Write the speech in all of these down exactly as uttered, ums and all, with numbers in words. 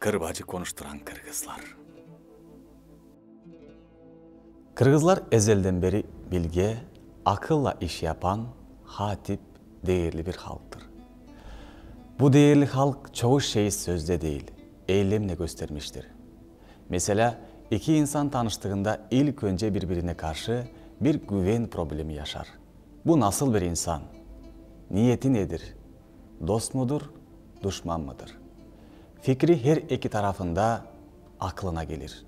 Kırbacı Konuşturan Kırgızlar. Kırgızlar ezelden beri bilge, akılla iş yapan, hatip, değerli bir halktır. Bu değerli halk çoğu şeyi sözde değil, eylemle göstermiştir. Mesela iki insan tanıştığında ilk önce birbirine karşı bir güven problemi yaşar. Bu nasıl bir insan? Niyeti nedir? Dost mudur, düşman mıdır? Fikri her iki tarafında aklına gelir.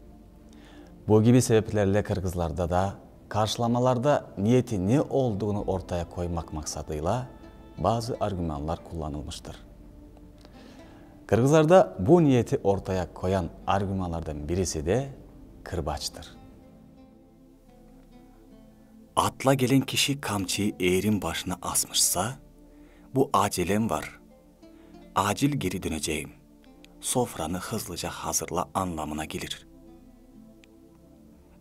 Bu gibi sebeplerle Kırgızlarda da karşılamalarda niyeti ne olduğunu ortaya koymak maksadıyla bazı argümanlar kullanılmıştır. Kırgızlarda bu niyeti ortaya koyan argümanlardan birisi de kırbaçtır. Atla gelen kişi kamçıyı eğrin başına asmışsa, bu acelem var, acil geri döneceğim, sofranı hızlıca hazırla anlamına gelir.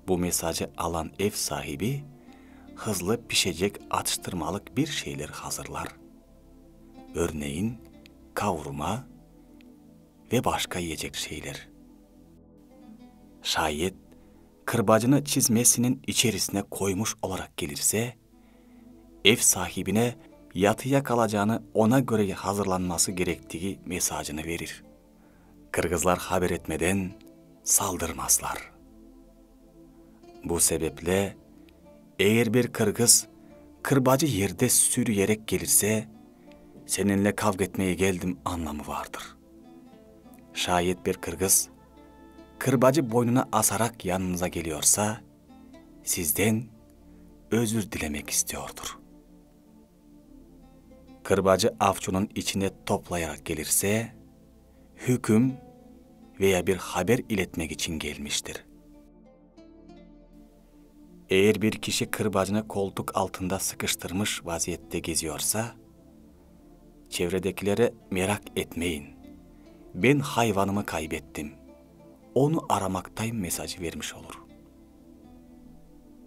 Bu mesajı alan ev sahibi, hızlı pişecek atıştırmalık bir şeyler hazırlar. Örneğin kavurma ve başka yiyecek şeyler. Şayet kırbacını çizmesinin içerisine koymuş olarak gelirse, ev sahibine yatıya kalacağını ona göre hazırlanması gerektiği mesajını verir. Kırgızlar haber etmeden saldırmazlar. Bu sebeple eğer bir Kırgız kırbacı yerde sürüyerek gelirse, seninle kavga etmeye geldim anlamı vardır. Şayet bir Kırgız kırbacı boynuna asarak yanınıza geliyorsa, sizden özür dilemek istiyordur. Kırbacı avcunun içine toplayarak gelirse, hüküm veya bir haber iletmek için gelmiştir. Eğer bir kişi kırbacını koltuk altında sıkıştırmış vaziyette geziyorsa, çevredekilere merak etmeyin, ben hayvanımı kaybettim, onu aramaktayım mesajı vermiş olur.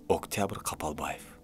Oktyabr Kapalbaev.